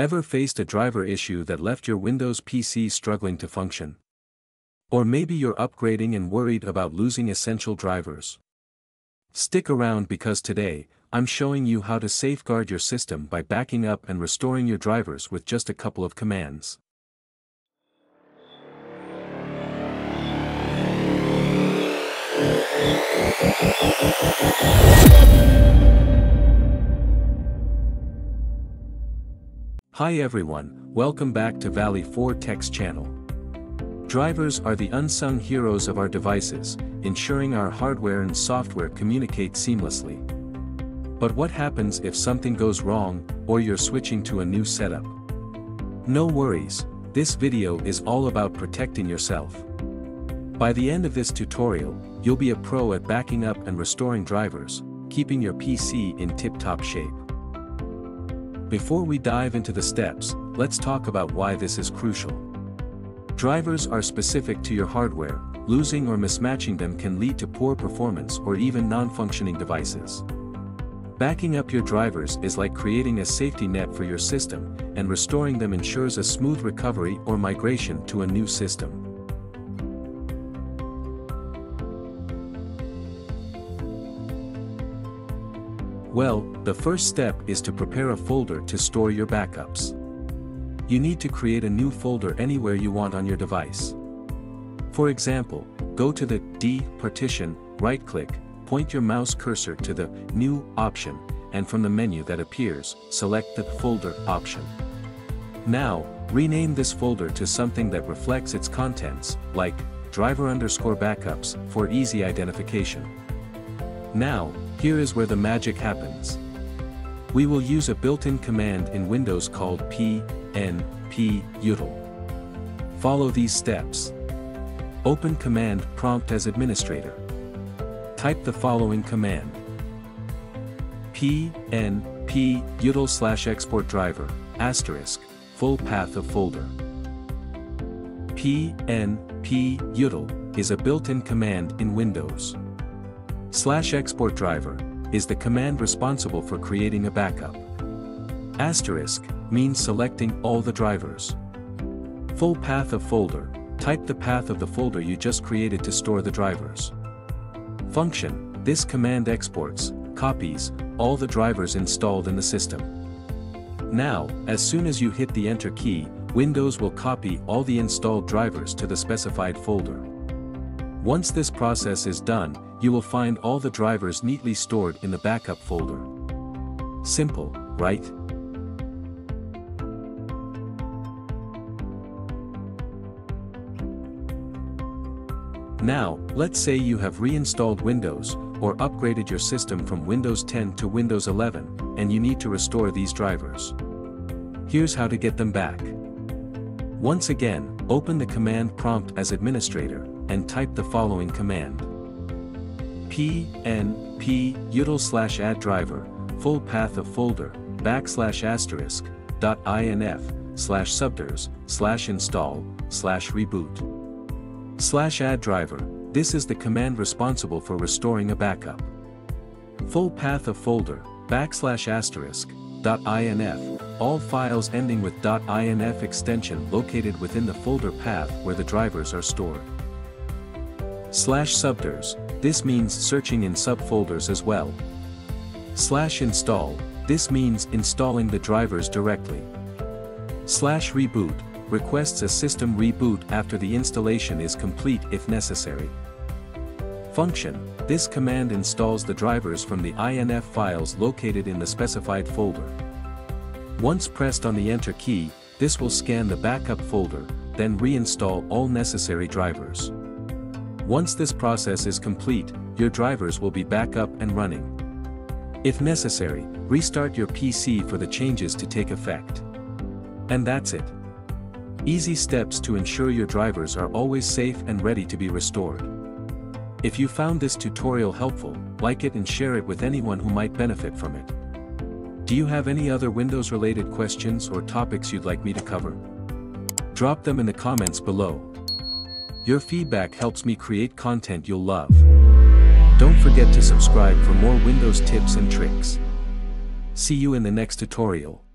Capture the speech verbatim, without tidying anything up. Ever faced a driver issue that left your Windows P C struggling to function? Or maybe you're upgrading and worried about losing essential drivers. Stick around because today, I'm showing you how to safeguard your system by backing up and restoring your drivers with just a couple of commands. Hi everyone, welcome back to Valley four Techs channel. Drivers are the unsung heroes of our devices, ensuring our hardware and software communicate seamlessly. But what happens if something goes wrong, or you're switching to a new setup? No worries, this video is all about protecting yourself. By the end of this tutorial, you'll be a pro at backing up and restoring drivers, keeping your P C in tip-top shape. Before we dive into the steps, let's talk about why this is crucial. Drivers are specific to your hardware. Losing or mismatching them can lead to poor performance or even non-functioning devices. Backing up your drivers is like creating a safety net for your system, and restoring them ensures a smooth recovery or migration to a new system. Well, the first step is to prepare a folder to store your backups. You need to create a new folder anywhere you want on your device. For example, go to the D partition, right-click, point your mouse cursor to the New option, and from the menu that appears, select the Folder option. Now, rename this folder to something that reflects its contents, like driver underscore backups, for easy identification. Now, here is where the magic happens. We will use a built-in command in Windows called P N putil. Follow these steps. Open command prompt as administrator. Type the following command: pnputil slash export driver asterisk full path of folder. Pnputil is a built-in command in Windows. Slash export driver is the command responsible for creating a backup. Asterisk means selecting all the drivers. Full path of folder, type the path of the folder you just created to store the drivers. Function, this command exports, copies, all the drivers installed in the system. Now, as soon as you hit the Enter key, Windows will copy all the installed drivers to the specified folder. Once this process is done, you will find all the drivers neatly stored in the backup folder. Simple, right? Now, let's say you have reinstalled Windows, or upgraded your system from Windows ten to Windows eleven, and you need to restore these drivers. Here's how to get them back. Once again, open the command prompt as administrator, and type the following command: pnputil slash add driver, full path of folder, backslash asterisk, dot inf, slash subders, slash install, slash reboot. Slash add driver, this is the command responsible for restoring a backup. Full path of folder, backslash asterisk, dot inf, all files ending with dot inf extension located within the folder path where the drivers are stored. Slash subders, this means searching in subfolders as well. Slash install, this means installing the drivers directly. Slash reboot, requests a system reboot after the installation is complete if necessary. Function, this command installs the drivers from the I N F files located in the specified folder. Once pressed on the Enter key, this will scan the backup folder, then reinstall all necessary drivers. Once this process is complete, your drivers will be back up and running. If necessary, restart your P C for the changes to take effect. And that's it. Easy steps to ensure your drivers are always safe and ready to be restored. If you found this tutorial helpful, like it and share it with anyone who might benefit from it. Do you have any other Windows-related questions or topics you'd like me to cover? Drop them in the comments below. Your feedback helps me create content you'll love. Don't forget to subscribe for more Windows tips and tricks. See you in the next tutorial.